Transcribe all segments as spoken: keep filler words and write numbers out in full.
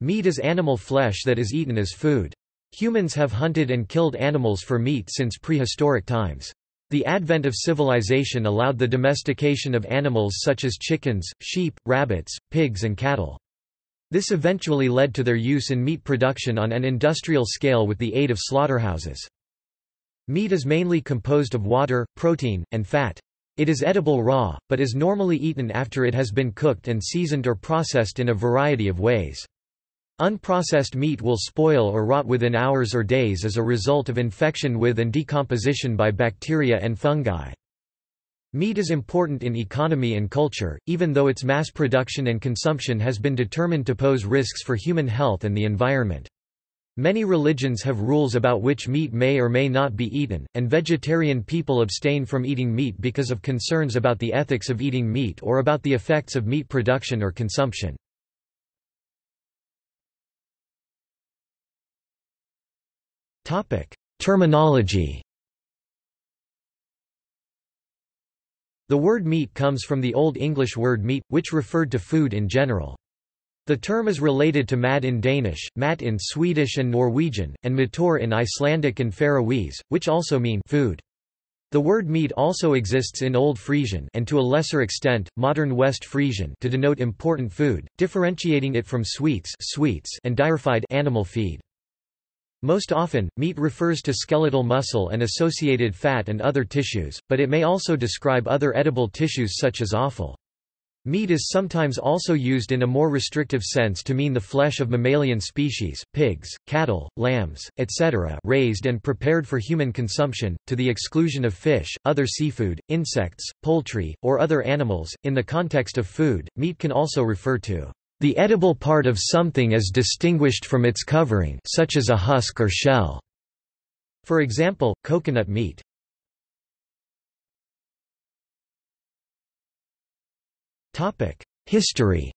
Meat is animal flesh that is eaten as food. Humans have hunted and killed animals for meat since prehistoric times. The advent of civilization allowed the domestication of animals such as chickens, sheep, rabbits, pigs and cattle. This eventually led to their use in meat production on an industrial scale with the aid of slaughterhouses. Meat is mainly composed of water, protein, and fat. It is edible raw, but is normally eaten after it has been cooked and seasoned or processed in a variety of ways. Unprocessed meat will spoil or rot within hours or days as a result of infection with and decomposition by bacteria and fungi. Meat is important in economy and culture, even though its mass production and consumption has been determined to pose risks for human health and the environment. Many religions have rules about which meat may or may not be eaten, and vegetarian people abstain from eating meat because of concerns about the ethics of eating meat or about the effects of meat production or consumption. Terminology. The word meat comes from the Old English word meat, which referred to food in general. The term is related to mad in Danish, mat in Swedish and Norwegian, and matur in Icelandic and Faroese, which also mean food. The word meat also exists in Old Frisian and to a lesser extent, modern West Frisian to denote important food, differentiating it from sweets, sweets and dierified animal feed. Most often, meat refers to skeletal muscle and associated fat and other tissues, but it may also describe other edible tissues such as offal. Meat is sometimes also used in a more restrictive sense to mean the flesh of mammalian species, pigs, cattle, lambs, et cetera, raised and prepared for human consumption, to the exclusion of fish, other seafood, insects, poultry, or other animals. In the context of food, meat can also refer to the edible part of something as distinguished from its covering, such as a husk or shell. For example, coconut meat. Topic: History.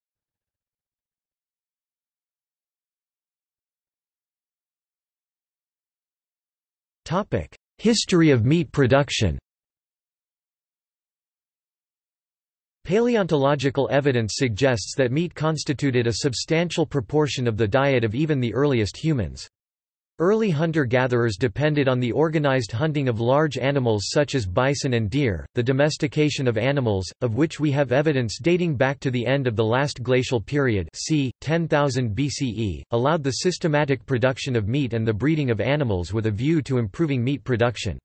Topic: History of meat production. Paleontological evidence suggests that meat constituted a substantial proportion of the diet of even the earliest humans. Early hunter-gatherers depended on the organized hunting of large animals such as bison and deer, the domestication of animals, of which we have evidence dating back to the end of the last glacial period c. ten thousand B C E, allowed the systematic production of meat and the breeding of animals with a view to improving meat production.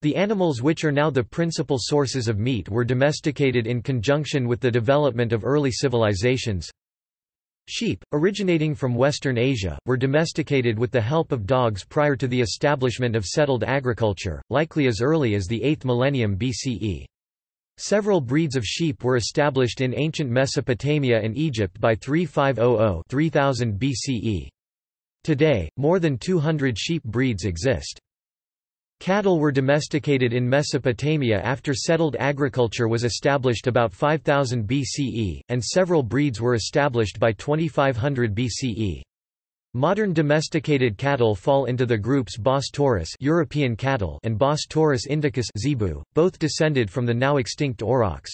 The animals which are now the principal sources of meat were domesticated in conjunction with the development of early civilizations. Sheep, originating from Western Asia, were domesticated with the help of dogs prior to the establishment of settled agriculture, likely as early as the eighth millennium B C E. Several breeds of sheep were established in ancient Mesopotamia and Egypt by thirty-five hundred to three thousand B C E. Today, more than two hundred sheep breeds exist. Cattle were domesticated in Mesopotamia after settled agriculture was established about five thousand B C E, and several breeds were established by twenty-five hundred B C E. Modern domesticated cattle fall into the groups Bos taurus (European cattle) and Bos taurus indicus (Zebu), both descended from the now extinct aurochs.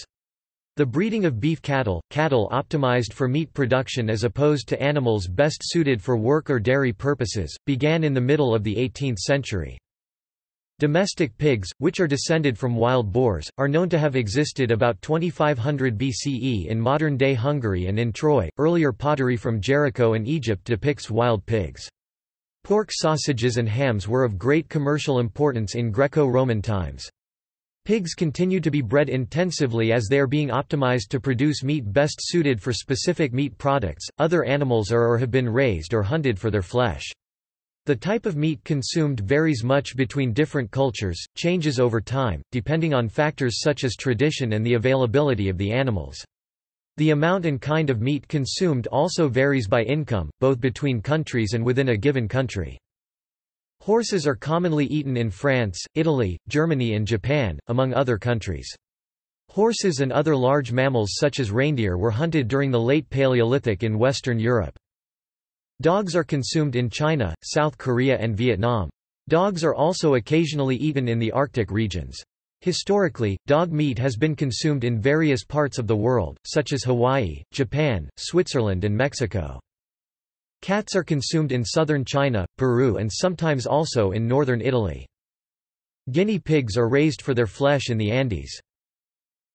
The breeding of beef cattle, cattle optimized for meat production as opposed to animals best suited for work or dairy purposes, began in the middle of the eighteenth century. Domestic pigs, which are descended from wild boars, are known to have existed about twenty-five hundred B C E in modern-day Hungary and in Troy. Earlier pottery from Jericho and Egypt depicts wild pigs. Pork sausages and hams were of great commercial importance in Greco-Roman times. Pigs continue to be bred intensively as they are being optimized to produce meat best suited for specific meat products. Other animals are or have been raised or hunted for their flesh. The type of meat consumed varies much between different cultures, changes over time, depending on factors such as tradition and the availability of the animals. The amount and kind of meat consumed also varies by income, both between countries and within a given country. Horses are commonly eaten in France, Italy, Germany and Japan, among other countries. Horses and other large mammals such as reindeer were hunted during the late Paleolithic in Western Europe. Dogs are consumed in China, South Korea and Vietnam. Dogs are also occasionally eaten in the Arctic regions. Historically, dog meat has been consumed in various parts of the world, such as Hawaii, Japan, Switzerland and Mexico. Cats are consumed in southern China, Peru and sometimes also in northern Italy. Guinea pigs are raised for their flesh in the Andes.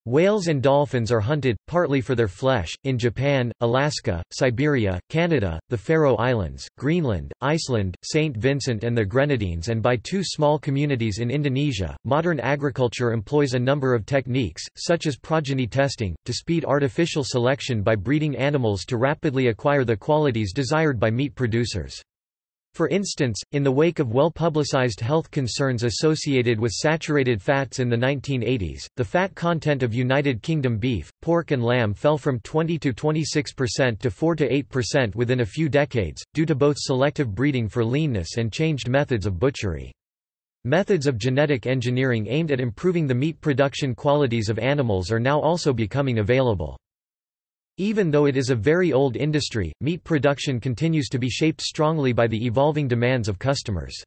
Whales and dolphins are hunted, partly for their flesh, in Japan, Alaska, Siberia, Canada, the Faroe Islands, Greenland, Iceland, Saint Vincent and the Grenadines, and by two small communities in Indonesia. Modern agriculture employs a number of techniques, such as progeny testing, to speed artificial selection by breeding animals to rapidly acquire the qualities desired by meat producers. For instance, in the wake of well-publicized health concerns associated with saturated fats in the nineteen eighties, the fat content of United Kingdom beef, pork and lamb fell from twenty to twenty-six percent to four to eight percent within a few decades, due to both selective breeding for leanness and changed methods of butchery. Methods of genetic engineering aimed at improving the meat production qualities of animals are now also becoming available. Even though it is a very old industry, meat production continues to be shaped strongly by the evolving demands of customers.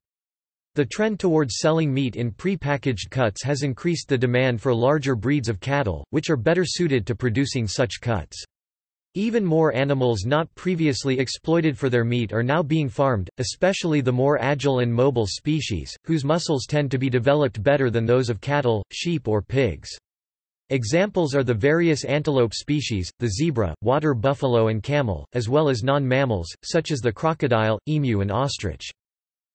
The trend towards selling meat in pre-packaged cuts has increased the demand for larger breeds of cattle, which are better suited to producing such cuts. Even more animals not previously exploited for their meat are now being farmed, especially the more agile and mobile species, whose muscles tend to be developed better than those of cattle, sheep or pigs. Examples are the various antelope species, the zebra, water buffalo and camel, as well as non-mammals, such as the crocodile, emu and ostrich.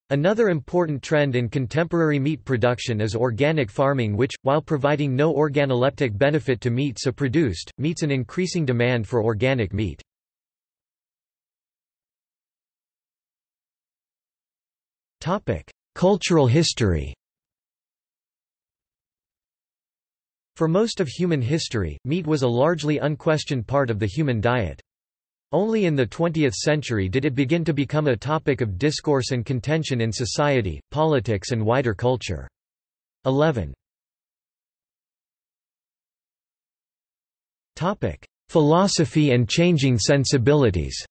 Another important trend in contemporary meat production is organic farming which, while providing no organoleptic benefit to meat so produced, meets an increasing demand for organic meat. Cultural history. For most of human history, meat was a largely unquestioned part of the human diet. Only in the twentieth century did it begin to become a topic of discourse and contention in society, politics and wider culture. eleven Topic: Philosophy and changing sensibilities.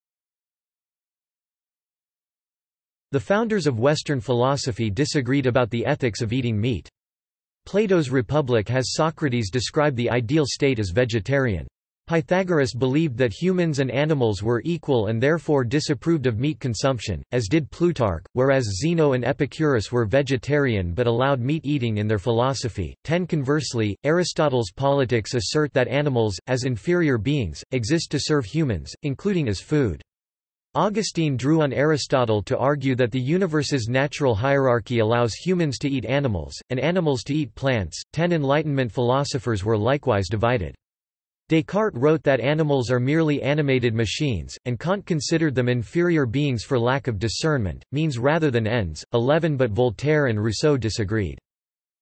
The founders of Western philosophy disagreed about the ethics of eating meat. Plato's Republic has Socrates describe the ideal state as vegetarian. Pythagoras believed that humans and animals were equal and therefore disapproved of meat consumption, as did Plutarch, whereas Zeno and Epicurus were vegetarian but allowed meat eating in their philosophy. ten Conversely, Aristotle's Politics assert that animals, as inferior beings, exist to serve humans, including as food. Augustine drew on Aristotle to argue that the universe's natural hierarchy allows humans to eat animals, and animals to eat plants. Ten Enlightenment philosophers were likewise divided. Descartes wrote that animals are merely animated machines, and Kant considered them inferior beings for lack of discernment, means rather than ends. eleven But Voltaire and Rousseau disagreed.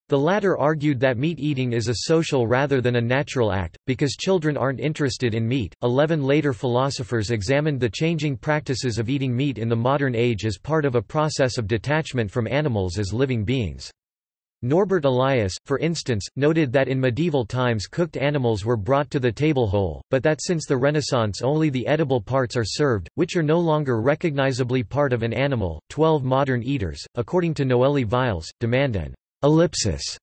The latter argued that meat eating is a social rather than a natural act, because children aren't interested in meat. Eleven Later philosophers examined the changing practices of eating meat in the modern age as part of a process of detachment from animals as living beings. Norbert Elias, for instance, noted that in medieval times cooked animals were brought to the table whole, but that since the Renaissance only the edible parts are served, which are no longer recognizably part of an animal. Twelve Modern eaters, according to Noelle Viles, demand an ellipsis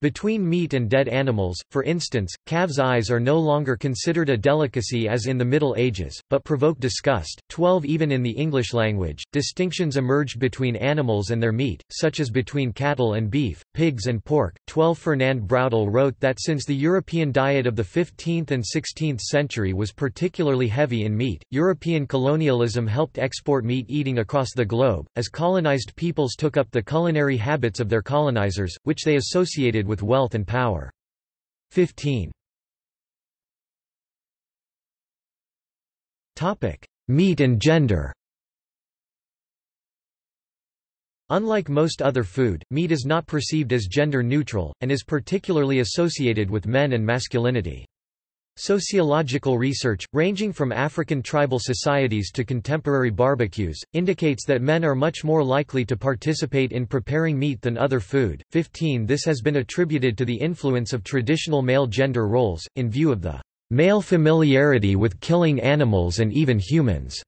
between meat and dead animals. For instance, calves' eyes are no longer considered a delicacy as in the Middle Ages, but provoke disgust. twelve Even in the English language, distinctions emerged between animals and their meat, such as between cattle and beef, pigs and pork. twelve Fernand Braudel wrote that since the European diet of the fifteenth and sixteenth century was particularly heavy in meat, European colonialism helped export meat eating across the globe, as colonized peoples took up the culinary habits of their colonizers, which they associated with with wealth and power. fifteen Topic: Meat and gender. Unlike most other food, meat is not perceived as gender neutral and is particularly associated with men and masculinity. Sociological research, ranging from African tribal societies to contemporary barbecues, indicates that men are much more likely to participate in preparing meat than other food. fifteen This has been attributed to the influence of traditional male gender roles, in view of the male familiarity with killing animals and even humans,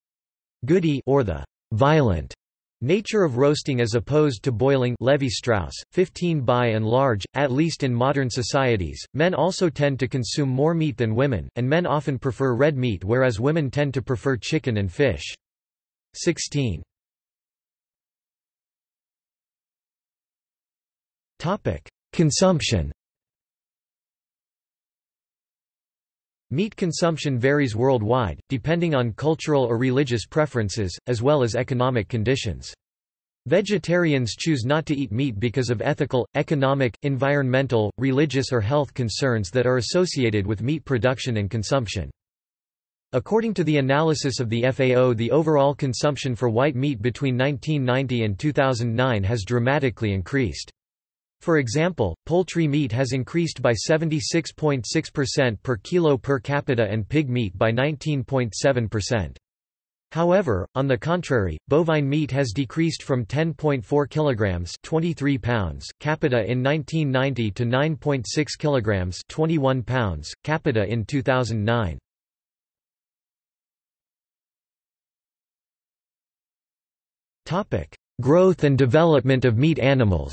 Goody, or the violent nature of roasting as opposed to boiling. Levi-Strauss. fifteen By and large, at least in modern societies, men also tend to consume more meat than women, and men often prefer red meat whereas women tend to prefer chicken and fish. sixteen. Consumption. Meat consumption varies worldwide, depending on cultural or religious preferences, as well as economic conditions. Vegetarians choose not to eat meat because of ethical, economic, environmental, religious or health concerns that are associated with meat production and consumption. According to the analysis of the F A O, the overall consumption for white meat between nineteen ninety and two thousand nine has dramatically increased. For example, poultry meat has increased by seventy-six point six percent per kilo per capita and pig meat by nineteen point seven percent. However, on the contrary, bovine meat has decreased from ten point four kilograms (twenty-three pounds) capita in nineteen ninety to nine point six kilograms (twenty-one pounds) capita in two thousand nine. Topic: Growth and development of meat animals.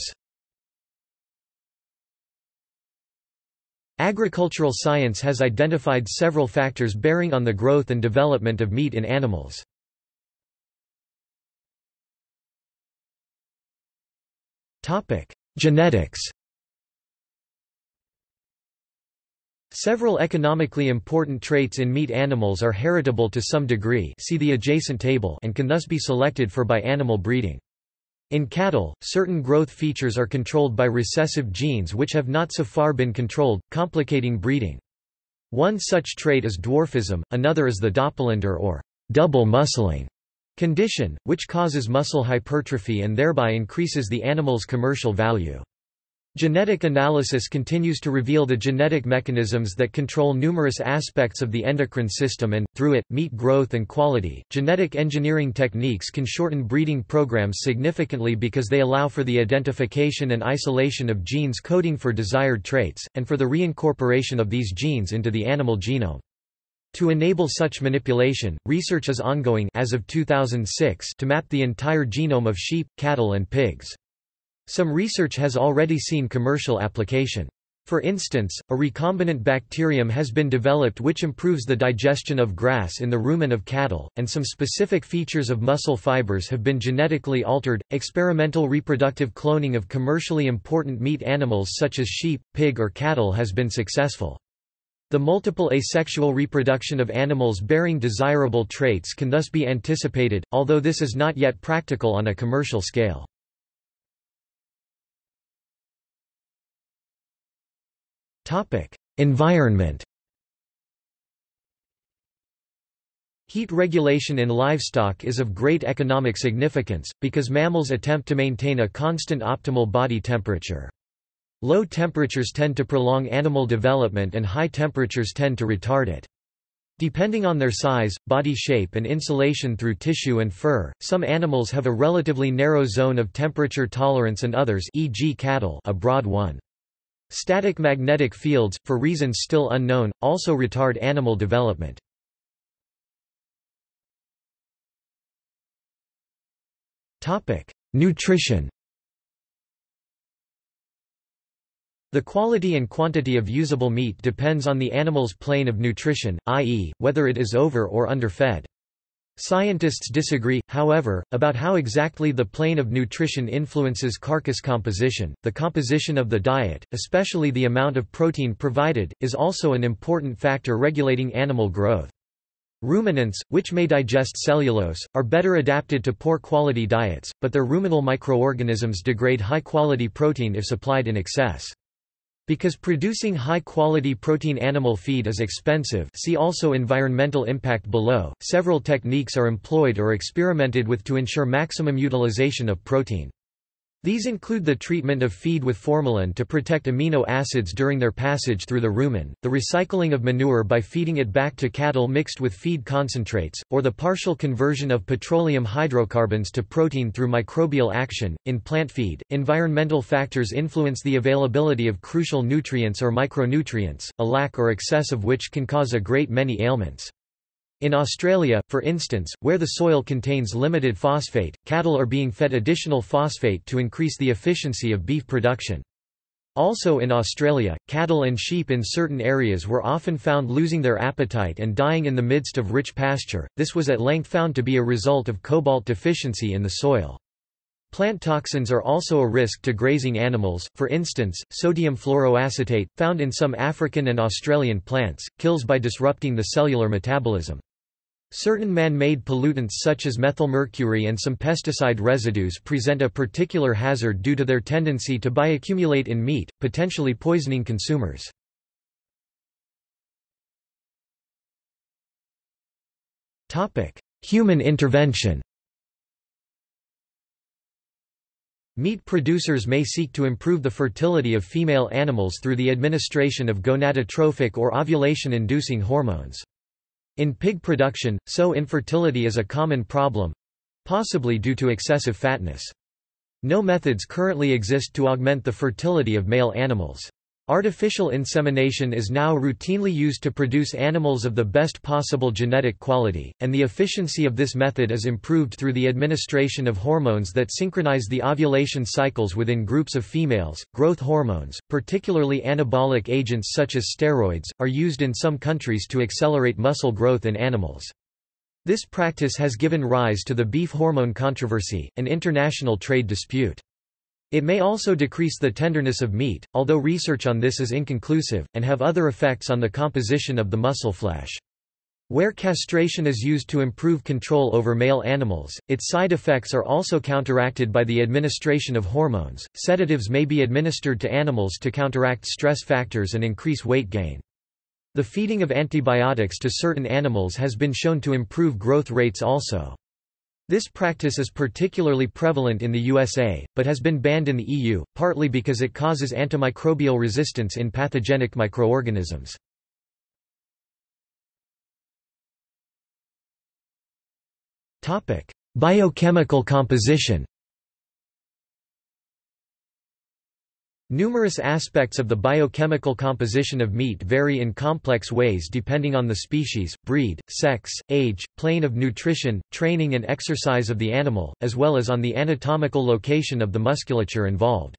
Agricultural science has identified several factors bearing on the growth and development of meat in animals. Genetics. Several economically important traits in meat animals are heritable to some degree, see the adjacent table, and can thus be selected for by animal breeding. In cattle, certain growth features are controlled by recessive genes which have not so far been controlled, complicating breeding. One such trait is dwarfism, another is the doppelgänger or double muscling condition, which causes muscle hypertrophy and thereby increases the animal's commercial value. Genetic analysis continues to reveal the genetic mechanisms that control numerous aspects of the endocrine system and, through it, meat growth and quality. Genetic engineering techniques can shorten breeding programs significantly because they allow for the identification and isolation of genes coding for desired traits, and for the reincorporation of these genes into the animal genome. To enable such manipulation, research is ongoing as of two thousand six to map the entire genome of sheep, cattle and pigs. Some research has already seen commercial application. For instance, a recombinant bacterium has been developed which improves the digestion of grass in the rumen of cattle, and some specific features of muscle fibers have been genetically altered. Experimental reproductive cloning of commercially important meat animals such as sheep, pig, or cattle has been successful. The multiple asexual reproduction of animals bearing desirable traits can thus be anticipated, although this is not yet practical on a commercial scale. Environment. Heat regulation in livestock is of great economic significance, because mammals attempt to maintain a constant optimal body temperature. Low temperatures tend to prolong animal development and high temperatures tend to retard it. Depending on their size, body shape and insulation through tissue and fur, some animals have a relatively narrow zone of temperature tolerance and others, for example cattle, a broad one. Static magnetic fields, for reasons still unknown, also retard animal development. Nutrition. The quality and quantity of usable meat depends on the animal's plane of nutrition, that is, whether it is over or underfed. Scientists disagree, however, about how exactly the plane of nutrition influences carcass composition. The composition of the diet, especially the amount of protein provided, is also an important factor regulating animal growth. Ruminants, which may digest cellulose, are better adapted to poor quality diets, but their ruminal microorganisms degrade high-quality protein if supplied in excess. Because producing high-quality protein animal feed is expensive, see also environmental impact below, several techniques are employed or experimented with to ensure maximum utilization of protein. These include the treatment of feed with formalin to protect amino acids during their passage through the rumen, the recycling of manure by feeding it back to cattle mixed with feed concentrates, or the partial conversion of petroleum hydrocarbons to protein through microbial action. In plant feed, environmental factors influence the availability of crucial nutrients or micronutrients, a lack or excess of which can cause a great many ailments. In Australia, for instance, where the soil contains limited phosphate, cattle are being fed additional phosphate to increase the efficiency of beef production. Also in Australia, cattle and sheep in certain areas were often found losing their appetite and dying in the midst of rich pasture. This was at length found to be a result of cobalt deficiency in the soil. Plant toxins are also a risk to grazing animals, for instance, sodium fluoroacetate, found in some African and Australian plants, kills by disrupting the cellular metabolism. Certain man-made pollutants such as methylmercury and some pesticide residues present a particular hazard due to their tendency to bioaccumulate in meat, potentially poisoning consumers. Human intervention. Meat producers may seek to improve the fertility of female animals through the administration of gonadotrophic or ovulation-inducing hormones. In pig production, sow infertility is a common problem, possibly due to excessive fatness. No methods currently exist to augment the fertility of male animals. Artificial insemination is now routinely used to produce animals of the best possible genetic quality, and the efficiency of this method is improved through the administration of hormones that synchronize the ovulation cycles within groups of females. Growth hormones, particularly anabolic agents such as steroids, are used in some countries to accelerate muscle growth in animals. This practice has given rise to the beef hormone controversy, an international trade dispute. It may also decrease the tenderness of meat, although research on this is inconclusive, and have other effects on the composition of the muscle flesh. Where castration is used to improve control over male animals, its side effects are also counteracted by the administration of hormones. Sedatives may be administered to animals to counteract stress factors and increase weight gain. The feeding of antibiotics to certain animals has been shown to improve growth rates also. This practice is particularly prevalent in the U S A, but has been banned in the E U, partly because it causes antimicrobial resistance in pathogenic microorganisms. Biochemical composition. Numerous aspects of the biochemical composition of meat vary in complex ways depending on the species, breed, sex, age, plane of nutrition, training and exercise of the animal, as well as on the anatomical location of the musculature involved.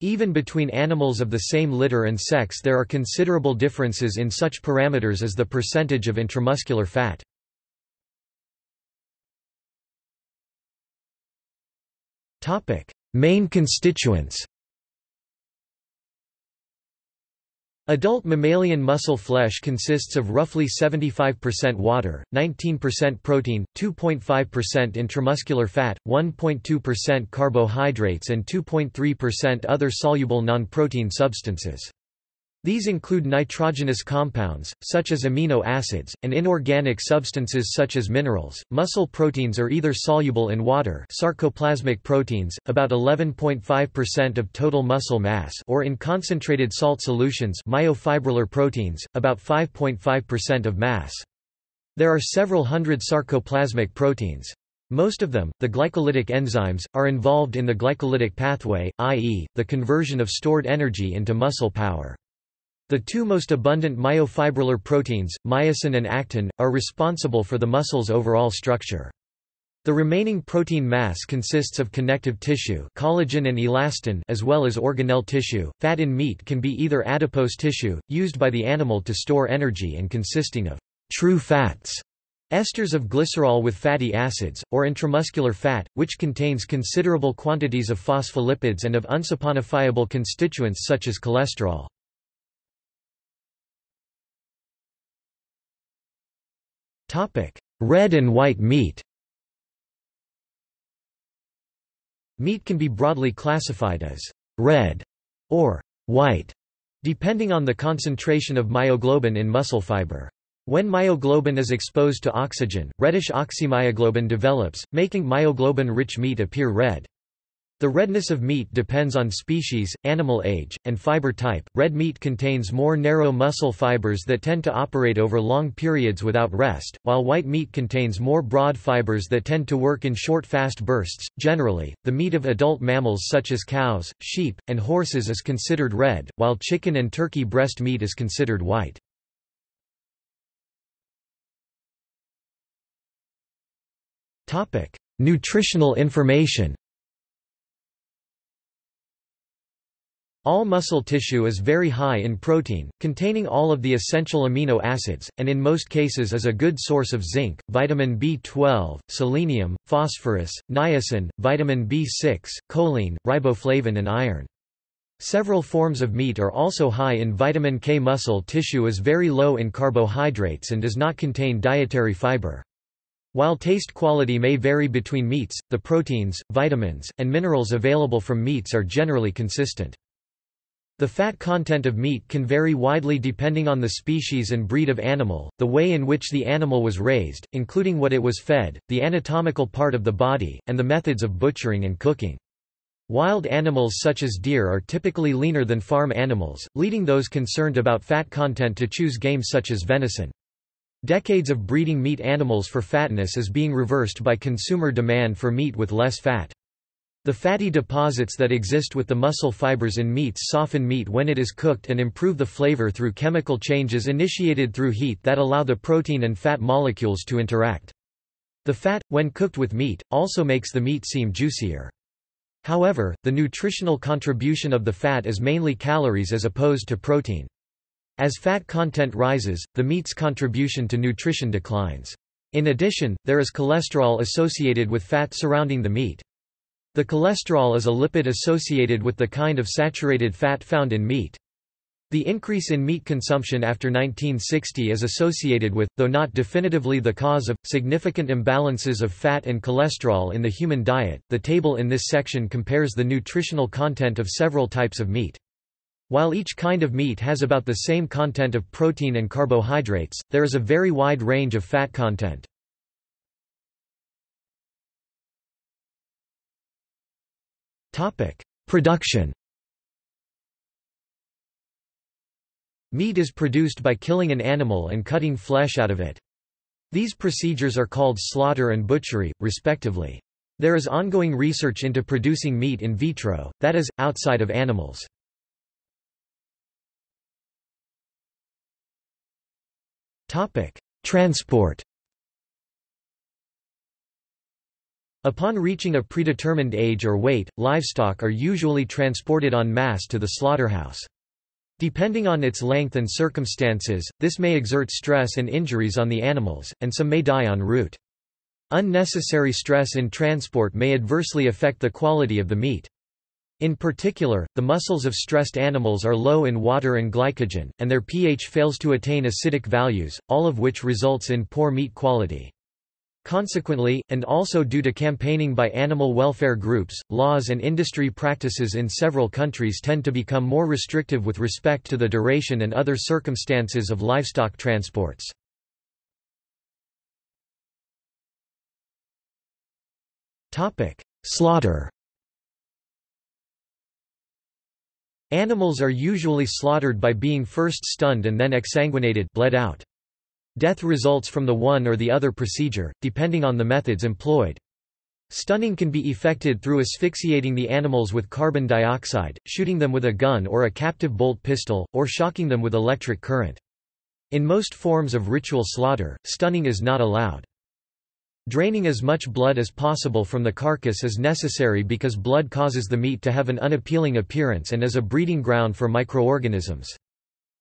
Even between animals of the same litter and sex there are considerable differences in such parameters as the percentage of intramuscular fat. Main constituents. Adult mammalian muscle flesh consists of roughly seventy-five percent water, nineteen percent protein, two point five percent intramuscular fat, one point two percent carbohydrates and two point three percent other soluble non-protein substances. These include nitrogenous compounds, such as amino acids, and inorganic substances such as minerals. Muscle proteins are either soluble in water, sarcoplasmic proteins, about eleven point five percent of total muscle mass, or in concentrated salt solutions, myofibrillar proteins, about five point five percent of mass. There are several hundred sarcoplasmic proteins. Most of them, the glycolytic enzymes, are involved in the glycolytic pathway, that is, the conversion of stored energy into muscle power. The two most abundant myofibrillar proteins, myosin and actin, are responsible for the muscle's overall structure. The remaining protein mass consists of connective tissue, collagen and elastin, as well as organelle tissue. Fat in meat can be either adipose tissue, used by the animal to store energy and consisting of true fats, esters of glycerol with fatty acids, or intramuscular fat, which contains considerable quantities of phospholipids and of unsaponifiable constituents such as cholesterol. Red and white meat. Meat can be broadly classified as red or white, depending on the concentration of myoglobin in muscle fiber. When myoglobin is exposed to oxygen, reddish oxymyoglobin develops, making myoglobin-rich meat appear red. The redness of meat depends on species, animal age, and fiber type. Red meat contains more narrow muscle fibers that tend to operate over long periods without rest, while white meat contains more broad fibers that tend to work in short, fast bursts. Generally, the meat of adult mammals such as cows, sheep, and horses is considered red, while chicken and turkey breast meat is considered white. Topic: Nutritional information. All muscle tissue is very high in protein, containing all of the essential amino acids, and in most cases is a good source of zinc, vitamin B twelve, selenium, phosphorus, niacin, vitamin B six, choline, riboflavin and iron. Several forms of meat are also high in vitamin K. Muscle tissue is very low in carbohydrates and does not contain dietary fiber. While taste quality may vary between meats, the proteins, vitamins, and minerals available from meats are generally consistent. The fat content of meat can vary widely depending on the species and breed of animal, the way in which the animal was raised, including what it was fed, the anatomical part of the body, and the methods of butchering and cooking. Wild animals such as deer are typically leaner than farm animals, leading those concerned about fat content to choose game such as venison. Decades of breeding meat animals for fatness is being reversed by consumer demand for meat with less fat. The fatty deposits that exist with the muscle fibers in meats soften meat when it is cooked and improve the flavor through chemical changes initiated through heat that allow the protein and fat molecules to interact. The fat, when cooked with meat, also makes the meat seem juicier. However, the nutritional contribution of the fat is mainly calories as opposed to protein. As fat content rises, the meat's contribution to nutrition declines. In addition, there is cholesterol associated with fat surrounding the meat. The cholesterol is a lipid associated with the kind of saturated fat found in meat. The increase in meat consumption after nineteen sixty is associated with, though not definitively the cause of, significant imbalances of fat and cholesterol in the human diet. The table in this section compares the nutritional content of several types of meat. While each kind of meat has about the same content of protein and carbohydrates, there is a very wide range of fat content. Production. Meat is produced by killing an animal and cutting flesh out of it. These procedures are called slaughter and butchery, respectively. There is ongoing research into producing meat in vitro, that is, outside of animals. Transport. Upon reaching a predetermined age or weight, livestock are usually transported en masse to the slaughterhouse. Depending on its length and circumstances, this may exert stress and injuries on the animals, and some may die en route. Unnecessary stress in transport may adversely affect the quality of the meat. In particular, the muscles of stressed animals are low in water and glycogen, and their pH fails to attain acidic values, all of which results in poor meat quality. Consequently, and also due to campaigning by animal welfare groups, laws and industry practices in several countries tend to become more restrictive with respect to the duration and other circumstances of livestock transports. Slaughter. Animals are usually slaughtered by being first stunned and then exsanguinated, bled out. Death results from the one or the other procedure, depending on the methods employed. Stunning can be effected through asphyxiating the animals with carbon dioxide, shooting them with a gun or a captive bolt pistol, or shocking them with electric current. In most forms of ritual slaughter, stunning is not allowed. Draining as much blood as possible from the carcass is necessary because blood causes the meat to have an unappealing appearance and is a breeding ground for microorganisms.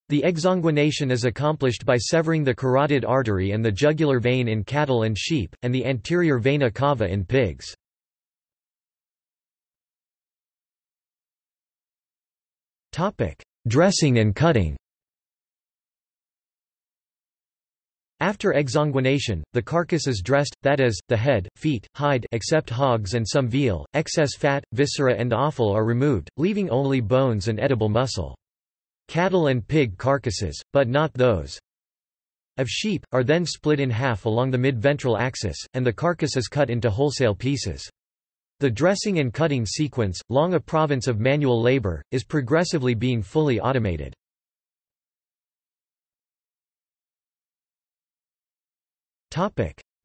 The exsanguination is accomplished by severing the carotid artery and the jugular vein in cattle and sheep, and the anterior vena cava in pigs. Dressing and cutting. After exsanguination, the carcass is dressed, that is, the head, feet, hide except hogs and some veal, excess fat, viscera and offal are removed, leaving only bones and edible muscle. Cattle and pig carcasses, but not those of sheep, are then split in half along the mid-ventral axis, and the carcass is cut into wholesale pieces. The dressing and cutting sequence, long a province of manual labor, is progressively being fully automated.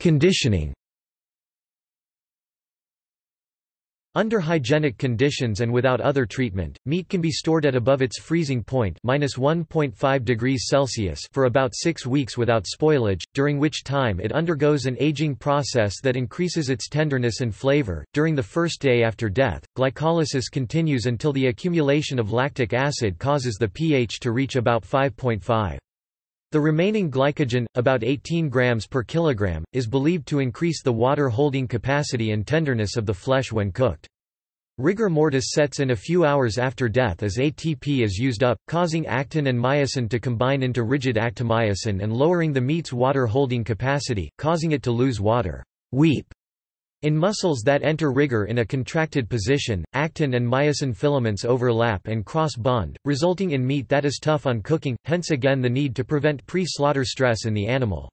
Conditioning. Under hygienic conditions and without other treatment, meat can be stored at above its freezing point minus one point five degrees Celsius for about six weeks without spoilage, during which time it undergoes an aging process that increases its tenderness and flavor. During the first day after death, glycolysis continues until the accumulation of lactic acid causes the pH to reach about five point five. The remaining glycogen, about eighteen grams per kilogram, is believed to increase the water-holding capacity and tenderness of the flesh when cooked. Rigor mortis sets in a few hours after death as A T P is used up, causing actin and myosin to combine into rigid actomyosin and lowering the meat's water-holding capacity, causing it to lose water. Weep. In muscles that enter rigor in a contracted position, actin and myosin filaments overlap and cross-bond, resulting in meat that is tough on cooking, hence again the need to prevent pre-slaughter stress in the animal.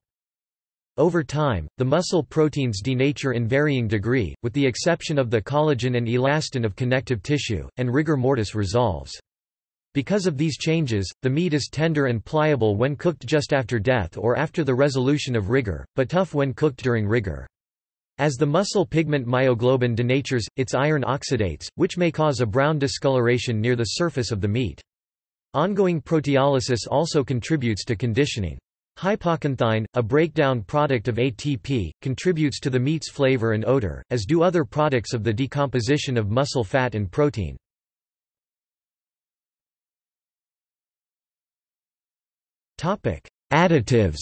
Over time, the muscle proteins denature in varying degree, with the exception of the collagen and elastin of connective tissue, and rigor mortis resolves. Because of these changes, the meat is tender and pliable when cooked just after death or after the resolution of rigor, but tough when cooked during rigor. As the muscle pigment myoglobin denatures, its iron oxidates, which may cause a brown discoloration near the surface of the meat. Ongoing proteolysis also contributes to conditioning. Hypoxanthine, a breakdown product of A T P, contributes to the meat's flavor and odor, as do other products of the decomposition of muscle fat and protein. Additives.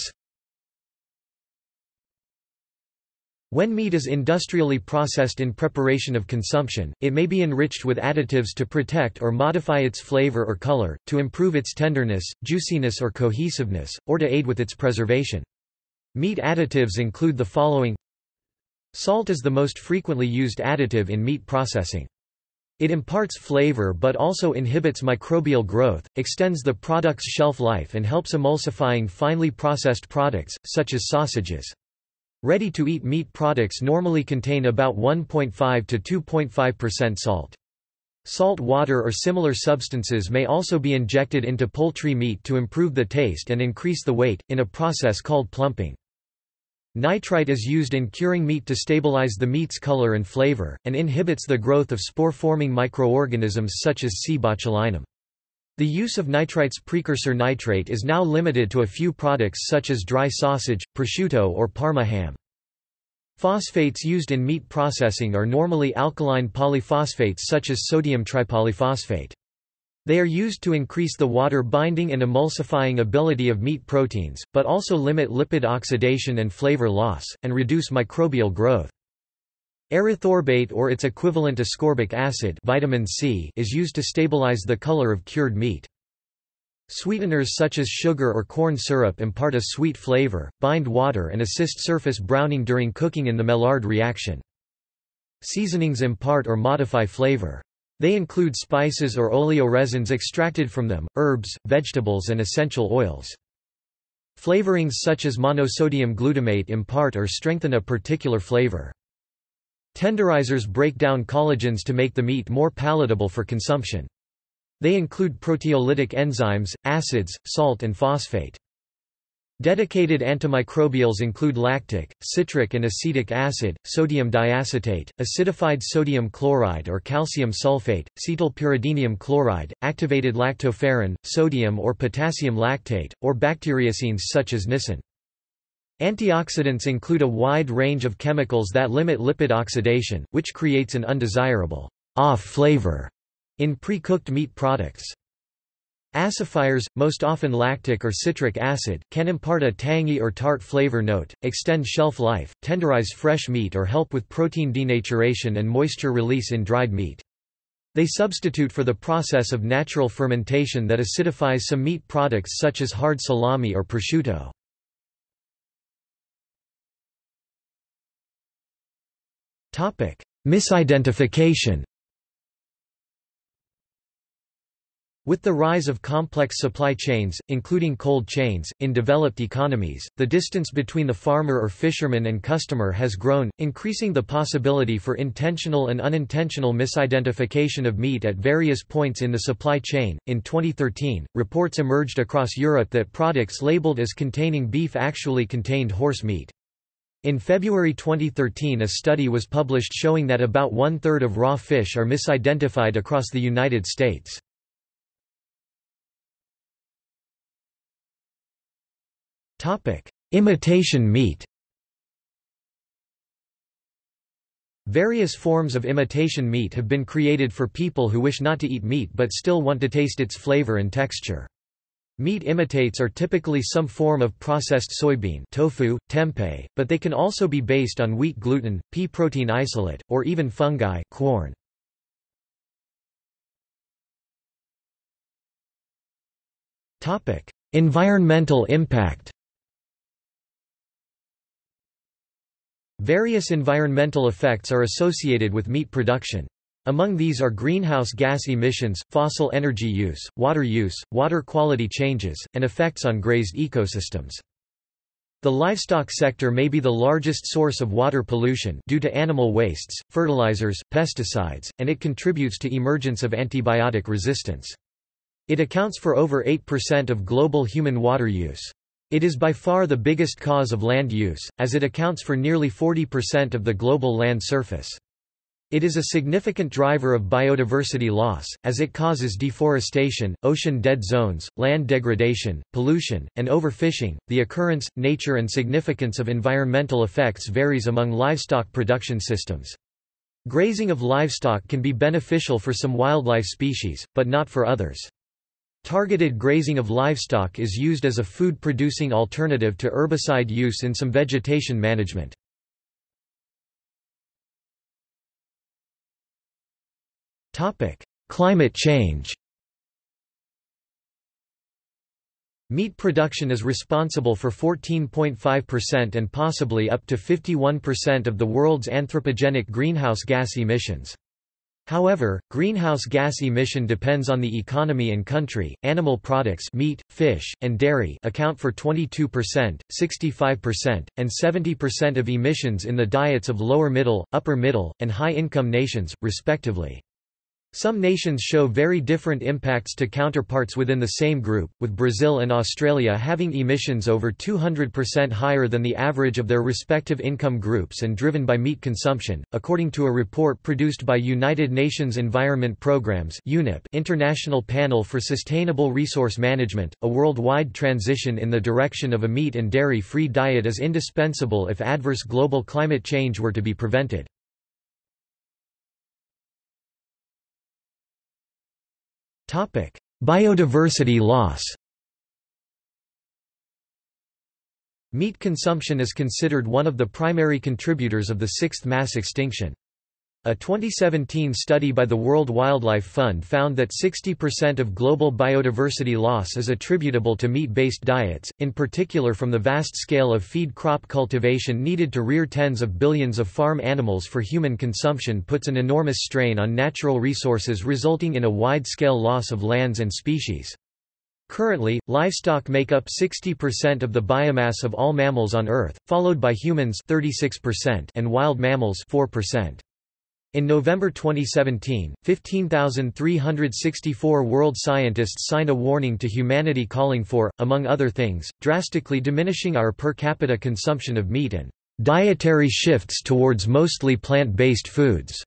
When meat is industrially processed in preparation of consumption, it may be enriched with additives to protect or modify its flavor or color, to improve its tenderness, juiciness or cohesiveness, or to aid with its preservation. Meat additives include the following. Salt is the most frequently used additive in meat processing. It imparts flavor but also inhibits microbial growth, extends the product's shelf life and helps emulsifying finely processed products, such as sausages. Ready-to-eat meat products normally contain about one point five to two point five percent salt. Salt water or similar substances may also be injected into poultry meat to improve the taste and increase the weight, in a process called plumping. Nitrite is used in curing meat to stabilize the meat's color and flavor, and inhibits the growth of spore-forming microorganisms such as C. botulinum. The use of nitrite's precursor nitrate is now limited to a few products such as dry sausage, prosciutto or Parma ham. Phosphates used in meat processing are normally alkaline polyphosphates such as sodium tripolyphosphate. They are used to increase the water binding and emulsifying ability of meat proteins, but also limit lipid oxidation and flavor loss, and reduce microbial growth. Erythorbate or its equivalent ascorbic acid vitamin C is used to stabilize the color of cured meat. Sweeteners such as sugar or corn syrup impart a sweet flavor, bind water and assist surface browning during cooking in the Maillard reaction. Seasonings impart or modify flavor. They include spices or oleoresins extracted from them, herbs, vegetables and essential oils. Flavorings such as monosodium glutamate impart or strengthen a particular flavor. Tenderizers break down collagens to make the meat more palatable for consumption. They include proteolytic enzymes, acids, salt and phosphate. Dedicated antimicrobials include lactic, citric and acetic acid, sodium diacetate, acidified sodium chloride or calcium sulfate, cetylpyridinium chloride, activated lactoferrin, sodium or potassium lactate, or bacteriocins such as nisin. Antioxidants include a wide range of chemicals that limit lipid oxidation, which creates an undesirable off flavor in pre-cooked meat products. Acidifiers, most often lactic or citric acid, can impart a tangy or tart flavor note, extend shelf life, tenderize fresh meat or help with protein denaturation and moisture release in dried meat. They substitute for the process of natural fermentation that acidifies some meat products such as hard salami or prosciutto. Misidentification. With the rise of complex supply chains, including cold chains, in developed economies, the distance between the farmer or fisherman and customer has grown, increasing the possibility for intentional and unintentional misidentification of meat at various points in the supply chain. In twenty thirteen, reports emerged across Europe that products labeled as containing beef actually contained horse meat. In February twenty thirteen, a study was published showing that about one-third of raw fish are misidentified across the United States. Imitation meat. Various forms of imitation meat have been created for people who wish not to eat meat but still want to taste its flavor and texture. Meat imitates are typically some form of processed soybean tofu, tempeh, but they can also be based on wheat gluten, pea protein isolate, or even fungi corn. Environmental impact. Various environmental effects are associated with meat production. Among these are greenhouse gas emissions, fossil energy use, water use, water quality changes, and effects on grazed ecosystems. The livestock sector may be the largest source of water pollution due to animal wastes, fertilizers, pesticides, and it contributes to emergence of antibiotic resistance. It accounts for over eight percent of global human water use. It is by far the biggest cause of land use, as it accounts for nearly forty percent of the global land surface. It is a significant driver of biodiversity loss, as it causes deforestation, ocean dead zones, land degradation, pollution, and overfishing. The occurrence, nature, and significance of environmental effects varies among livestock production systems. Grazing of livestock can be beneficial for some wildlife species, but not for others. Targeted grazing of livestock is used as a food-producing alternative to herbicide use in some vegetation management. Climate change. Meat production is responsible for fourteen point five percent and possibly up to fifty-one percent of the world's anthropogenic greenhouse gas emissions. However, greenhouse gas emission depends on the economy and country. Animal products, meat, fish, and dairy account for twenty-two percent, sixty-five percent, and seventy percent of emissions in the diets of lower middle, upper middle, and high-income nations, respectively. Some nations show very different impacts to counterparts within the same group, with Brazil and Australia having emissions over two hundred percent higher than the average of their respective income groups and driven by meat consumption, according to a report produced by United Nations Environment Programme's (UNEP) International Panel for Sustainable Resource Management. A worldwide transition in the direction of a meat and dairy-free diet is indispensable if adverse global climate change were to be prevented. Topic: Biodiversity loss. Meat consumption is considered one of the primary contributors of the sixth mass extinction. A twenty seventeen study by the World Wildlife Fund found that sixty percent of global biodiversity loss is attributable to meat-based diets, in particular from the vast scale of feed crop cultivation needed to rear tens of billions of farm animals for human consumption puts an enormous strain on natural resources resulting in a wide-scale loss of lands and species. Currently, livestock make up sixty percent of the biomass of all mammals on Earth, followed by humans thirty-six percent and wild mammals four percent. In November twenty seventeen, fifteen thousand three hundred sixty-four world scientists signed a warning to humanity calling for, among other things, drastically diminishing our per capita consumption of meat and dietary shifts towards mostly plant-based foods.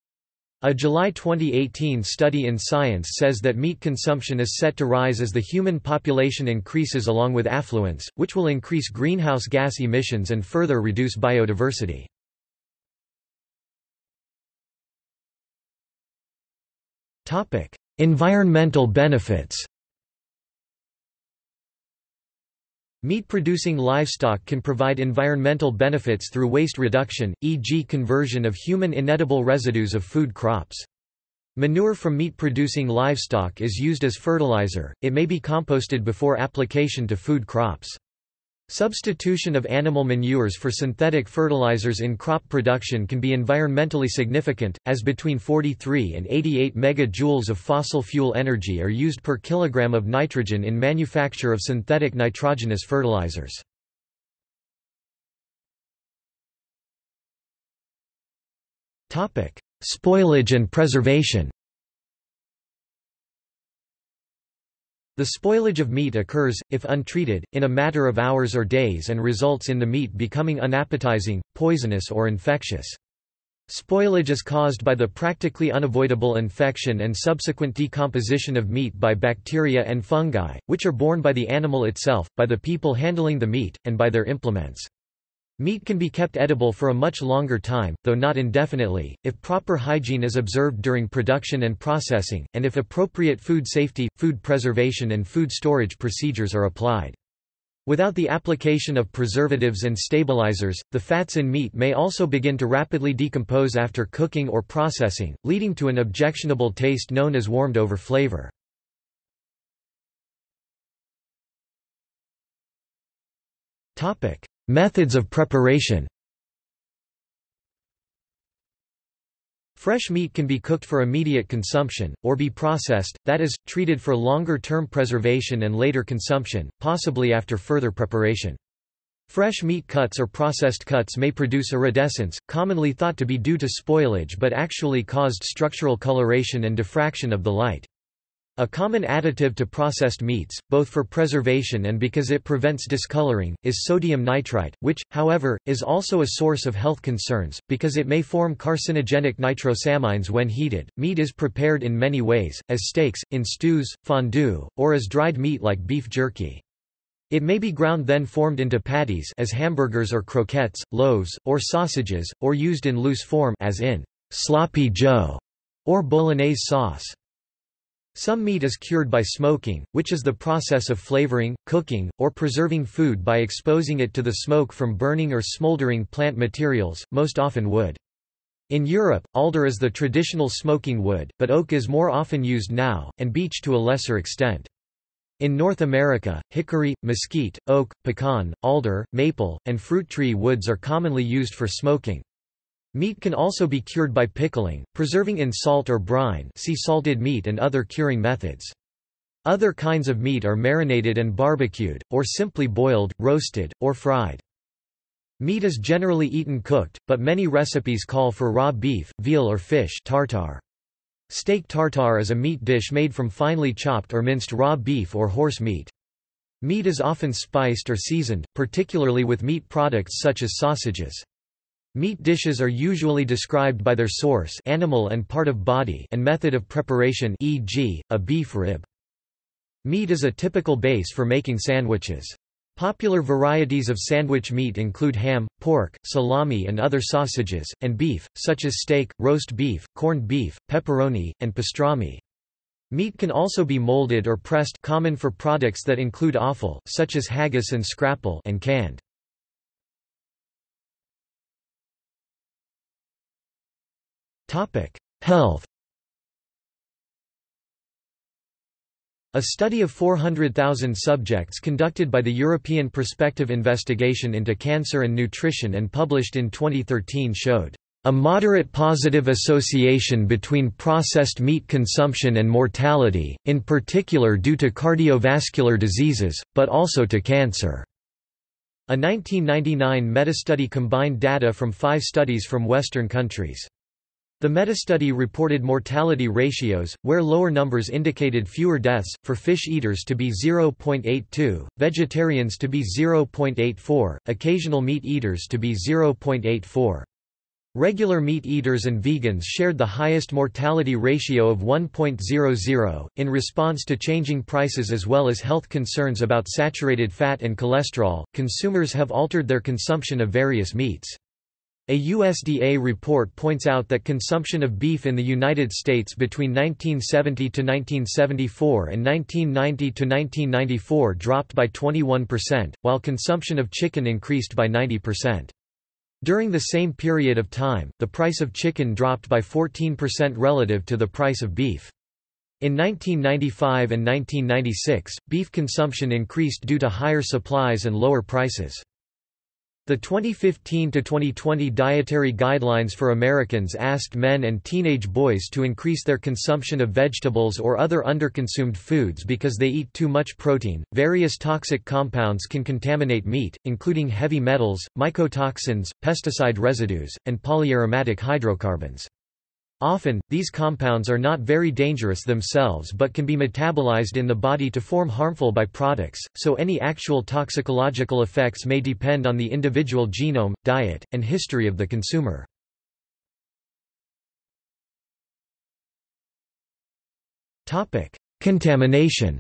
A July twenty eighteen study in Science says that meat consumption is set to rise as the human population increases along with affluence, which will increase greenhouse gas emissions and further reduce biodiversity. Topic: Environmental benefits. Meat-producing livestock can provide environmental benefits through waste reduction, for example conversion of human inedible residues of food crops. Manure from meat-producing livestock is used as fertilizer, it may be composted before application to food crops. Substitution of animal manures for synthetic fertilizers in crop production can be environmentally significant, as between forty-three and eighty-eight megajoules of fossil fuel energy are used per kilogram of nitrogen in manufacture of synthetic nitrogenous fertilizers. Topic: Spoilage and preservation. The spoilage of meat occurs, if untreated, in a matter of hours or days and results in the meat becoming unappetizing, poisonous or infectious. Spoilage is caused by the practically unavoidable infection and subsequent decomposition of meat by bacteria and fungi, which are borne by the animal itself, by the people handling the meat, and by their implements. Meat can be kept edible for a much longer time, though not indefinitely, if proper hygiene is observed during production and processing, and if appropriate food safety, food preservation and food storage procedures are applied. Without the application of preservatives and stabilizers, the fats in meat may also begin to rapidly decompose after cooking or processing, leading to an objectionable taste known as warmed-over flavor. Topic: Methods of preparation. Fresh meat can be cooked for immediate consumption, or be processed, that is, treated for longer-term preservation and later consumption, possibly after further preparation. Fresh meat cuts or processed cuts may produce iridescence, commonly thought to be due to spoilage but actually caused structural coloration and diffraction of the light. A common additive to processed meats, both for preservation and because it prevents discoloring, is sodium nitrite, which, however, is also a source of health concerns, because it may form carcinogenic nitrosamines when heated. Meat is prepared in many ways, as steaks, in stews, fondue, or as dried meat like beef jerky. It may be ground then formed into patties as hamburgers or croquettes, loaves, or sausages, or used in loose form as in sloppy joe or bolognese sauce. Some meat is cured by smoking, which is the process of flavoring, cooking, or preserving food by exposing it to the smoke from burning or smoldering plant materials, most often wood. In Europe, alder is the traditional smoking wood, but oak is more often used now, and beech to a lesser extent. In North America, hickory, mesquite, oak, pecan, alder, maple, and fruit tree woods are commonly used for smoking. Meat can also be cured by pickling, preserving in salt or brine. See salted meat and other curing methods. Other kinds of meat are marinated and barbecued, or simply boiled, roasted, or fried. Meat is generally eaten cooked, but many recipes call for raw beef, veal or fish tartare. Steak tartare is a meat dish made from finely chopped or minced raw beef or horse meat. Meat is often spiced or seasoned, particularly with meat products such as sausages. Meat dishes are usually described by their source, animal and part of body, and method of preparation, for example, a beef rib. Meat is a typical base for making sandwiches. Popular varieties of sandwich meat include ham, pork, salami and other sausages, and beef, such as steak, roast beef, corned beef, pepperoni, and pastrami. Meat can also be molded or pressed, common for products that include offal, such as haggis and scrapple, and canned. Health. A study of four hundred thousand subjects conducted by the European Prospective Investigation into Cancer and Nutrition and published in twenty thirteen showed a moderate positive association between processed meat consumption and mortality, in particular due to cardiovascular diseases, but also to cancer. A nineteen ninety-nine meta-study combined data from five studies from Western countries. The meta-study reported mortality ratios, where lower numbers indicated fewer deaths, for fish eaters to be zero point eight two, vegetarians to be zero point eight four, occasional meat eaters to be zero point eight four. Regular meat eaters and vegans shared the highest mortality ratio of one point zero zero, in response to changing prices as well as health concerns about saturated fat and cholesterol. Consumers have altered their consumption of various meats. A U S D A report points out that consumption of beef in the United States between nineteen seventy to nineteen seventy-four and nineteen ninety to nineteen ninety-four dropped by twenty-one percent, while consumption of chicken increased by ninety percent. During the same period of time, the price of chicken dropped by fourteen percent relative to the price of beef. In nineteen ninety-five and nineteen ninety-six, beef consumption increased due to higher supplies and lower prices. The twenty fifteen to twenty twenty Dietary Guidelines for Americans asked men and teenage boys to increase their consumption of vegetables or other underconsumed foods because they eat too much protein. Various toxic compounds can contaminate meat, including heavy metals, mycotoxins, pesticide residues, and polyaromatic hydrocarbons. Often, these compounds are not very dangerous themselves but can be metabolized in the body to form harmful byproducts, so any actual toxicological effects may depend on the individual genome, diet, and history of the consumer. Contamination.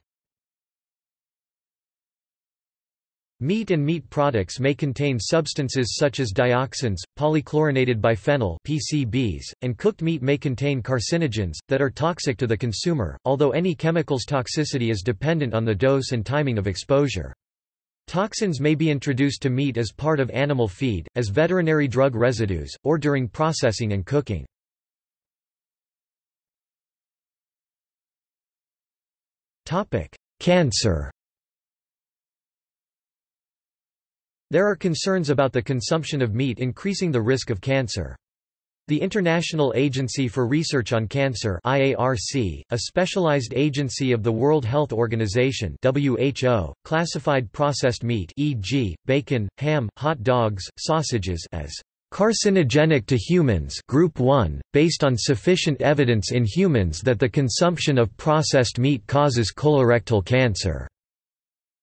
Meat and meat products may contain substances such as dioxins, polychlorinated biphenyl (P C Bs), and cooked meat may contain carcinogens, that are toxic to the consumer, although any chemical's toxicity is dependent on the dose and timing of exposure. Toxins may be introduced to meat as part of animal feed, as veterinary drug residues, or during processing and cooking. Cancer. There are concerns about the consumption of meat increasing the risk of cancer. The International Agency for Research on Cancer (I A R C), a specialized agency of the World Health Organization (W H O), classified processed meat, for example, bacon, ham, hot dogs, sausages, as carcinogenic to humans group one, based on sufficient evidence in humans that the consumption of processed meat causes colorectal cancer.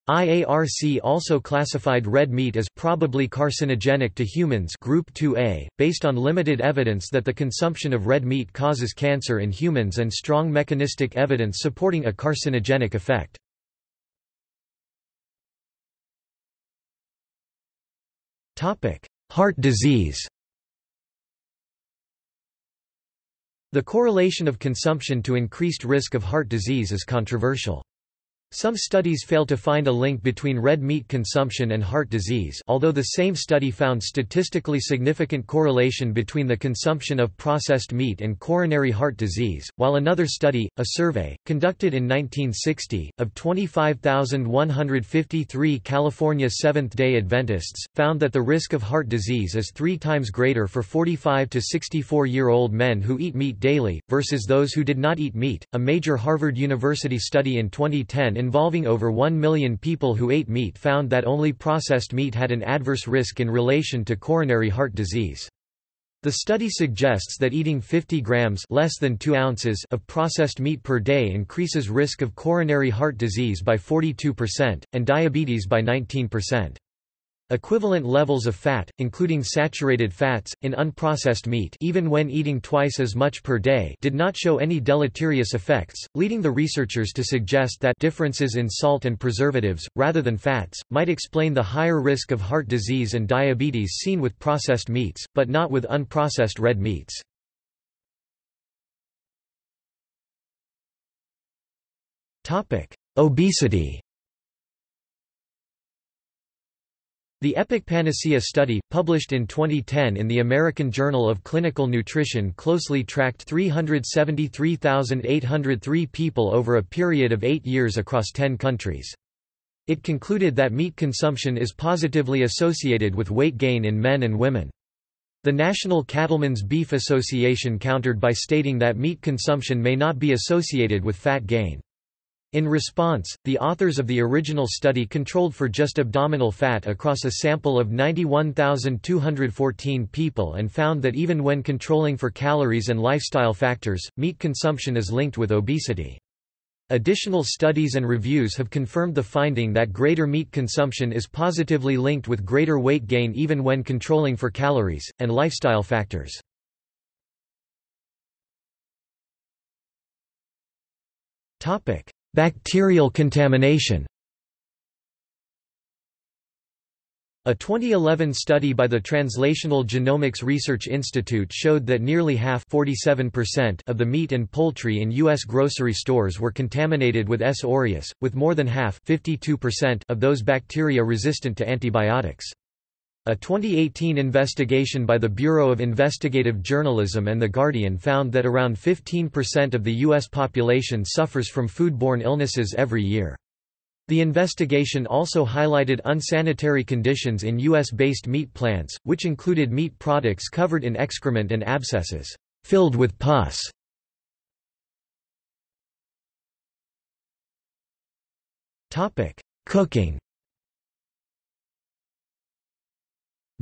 I A R C also classified red meat as probably carcinogenic to humans group two A, based on limited evidence that the consumption of red meat causes cancer in humans and strong mechanistic evidence supporting a carcinogenic effect. Topic: Heart disease. The correlation of consumption to increased risk of heart disease is controversial. Some studies fail to find a link between red meat consumption and heart disease, although the same study found statistically significant correlation between the consumption of processed meat and coronary heart disease, while another study, a survey, conducted in nineteen sixty, of twenty-five thousand one hundred fifty-three California Seventh-day Adventists, found that the risk of heart disease is three times greater for forty-five to sixty-four-year-old men who eat meat daily, versus those who did not eat meat. A major Harvard University study in twenty ten involving over one million people who ate meat found that only processed meat had an adverse risk in relation to coronary heart disease. The study suggests that eating fifty grams less than two ounces of processed meat per day increases risk of coronary heart disease by forty-two percent, and diabetes by nineteen percent. Equivalent levels of fat, including saturated fats, in unprocessed meat even when eating twice as much per day did not show any deleterious effects, leading the researchers to suggest that differences in salt and preservatives, rather than fats, might explain the higher risk of heart disease and diabetes seen with processed meats, but not with unprocessed red meats. Obesity. The EPIC Panacea study, published in twenty ten in the American Journal of Clinical Nutrition, closely tracked three hundred seventy-three thousand eight hundred three people over a period of eight years across ten countries. It concluded that meat consumption is positively associated with weight gain in men and women. The National Cattlemen's Beef Association countered by stating that meat consumption may not be associated with fat gain. In response, the authors of the original study controlled for just abdominal fat across a sample of ninety-one thousand two hundred fourteen people and found that even when controlling for calories and lifestyle factors, meat consumption is linked with obesity. Additional studies and reviews have confirmed the finding that greater meat consumption is positively linked with greater weight gain even when controlling for calories and lifestyle factors. Topic: Bacterial contamination. A twenty eleven study by the Translational Genomics Research Institute showed that nearly half (forty-seven percent) of the meat and poultry in U S grocery stores were contaminated with S. aureus, with more than half (fifty-two percent) of those bacteria resistant to antibiotics. A twenty eighteen investigation by the Bureau of Investigative Journalism and The Guardian found that around fifteen percent of the U S population suffers from foodborne illnesses every year. The investigation also highlighted unsanitary conditions in U S-based meat plants, which included meat products covered in excrement and abscesses, filled with pus. Cooking.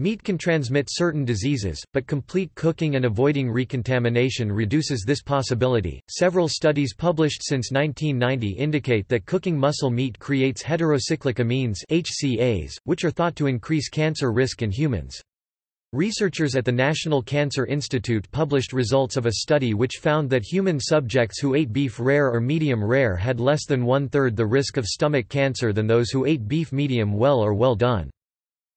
Meat can transmit certain diseases, but complete cooking and avoiding recontamination reduces this possibility. Several studies published since nineteen ninety indicate that cooking muscle meat creates heterocyclic amines (H C As), which are thought to increase cancer risk in humans. Researchers at the National Cancer Institute published results of a study which found that human subjects who ate beef rare or medium rare had less than one-third the risk of stomach cancer than those who ate beef medium well or well done.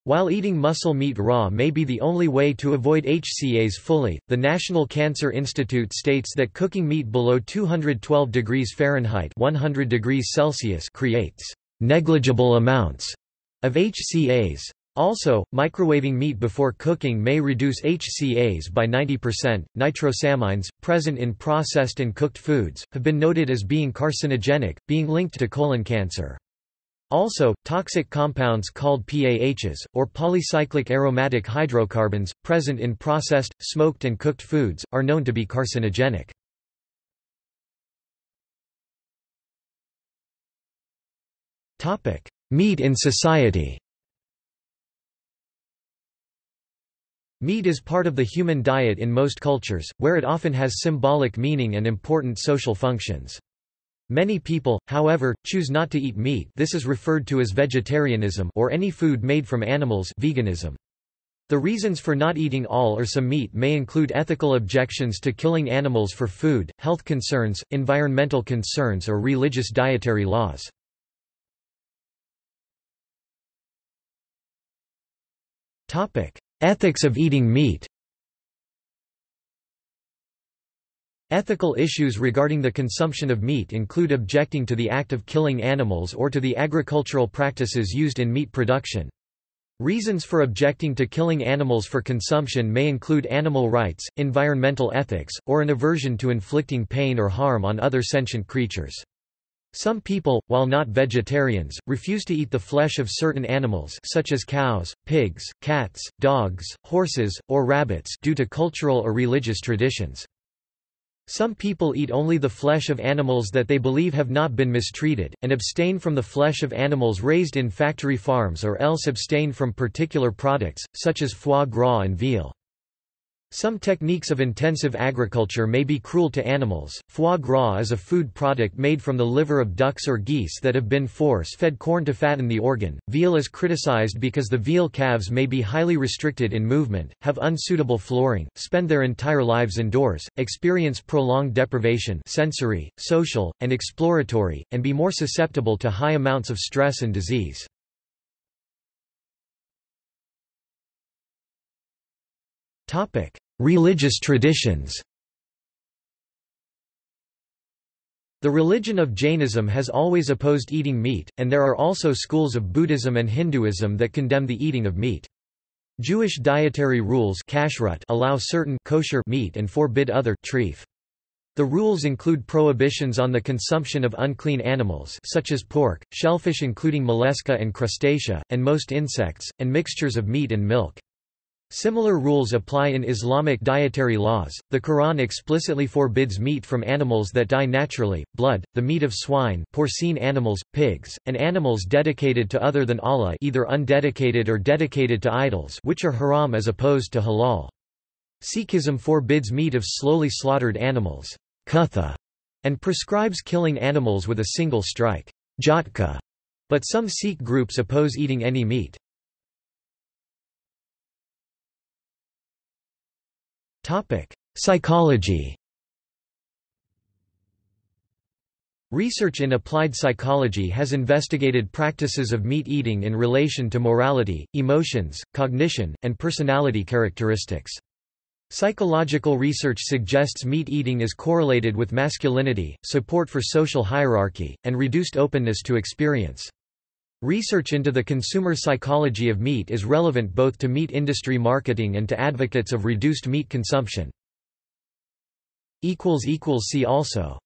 While eating muscle meat raw may be the only way to avoid H C As fully, the National Cancer Institute states that cooking meat below two hundred twelve degrees Fahrenheit one hundred degrees Celsius creates negligible amounts of H C As. Also, microwaving meat before cooking may reduce H C As by ninety percent. Nitrosamines, present in processed and cooked foods, have been noted as being carcinogenic, being linked to colon cancer. Also, toxic compounds called P A Hs, or polycyclic aromatic hydrocarbons, present in processed, smoked and cooked foods, are known to be carcinogenic. Meat in society. Meat is part of the human diet in most cultures, where it often has symbolic meaning and important social functions. Many people, however, choose not to eat meat. This is referred to as vegetarianism, or any food made from animals, veganism. The reasons for not eating all or some meat may include ethical objections to killing animals for food, health concerns, environmental concerns, or religious dietary laws. Topic: Ethics of eating meat. Ethical issues regarding the consumption of meat include objecting to the act of killing animals or to the agricultural practices used in meat production. Reasons for objecting to killing animals for consumption may include animal rights, environmental ethics, or an aversion to inflicting pain or harm on other sentient creatures. Some people, while not vegetarians, refuse to eat the flesh of certain animals such as cows, pigs, cats, dogs, horses, or rabbits due to cultural or religious traditions. Some people eat only the flesh of animals that they believe have not been mistreated, and abstain from the flesh of animals raised in factory farms or else abstain from particular products, such as foie gras and veal. Some techniques of intensive agriculture may be cruel to animals. Foie gras is a food product made from the liver of ducks or geese that have been force-fed corn to fatten the organ. Veal is criticized because the veal calves may be highly restricted in movement, have unsuitable flooring, spend their entire lives indoors, experience prolonged deprivation, sensory, social, and exploratory, and be more susceptible to high amounts of stress and disease. Topic: Religious traditions. The religion of Jainism has always opposed eating meat, and there are also schools of Buddhism and Hinduism that condemn the eating of meat. Jewish dietary rules allow certain kosher meat and forbid other treif. The rules include prohibitions on the consumption of unclean animals such as pork, shellfish including mollusca and crustacea, and most insects, and mixtures of meat and milk. Similar rules apply in Islamic dietary laws. The Quran explicitly forbids meat from animals that die naturally, blood, the meat of swine, porcine animals, pigs, and animals dedicated to other than Allah, either undedicated or dedicated to idols, which are haram as opposed to halal. Sikhism forbids meat of slowly slaughtered animals, katha, and prescribes killing animals with a single strike, jatka. But some Sikh groups oppose eating any meat. Psychology. Research in applied psychology has investigated practices of meat eating in relation to morality, emotions, cognition, and personality characteristics. Psychological research suggests meat eating is correlated with masculinity, support for social hierarchy, and reduced openness to experience. Research into the consumer psychology of meat is relevant both to meat industry marketing and to advocates of reduced meat consumption. See also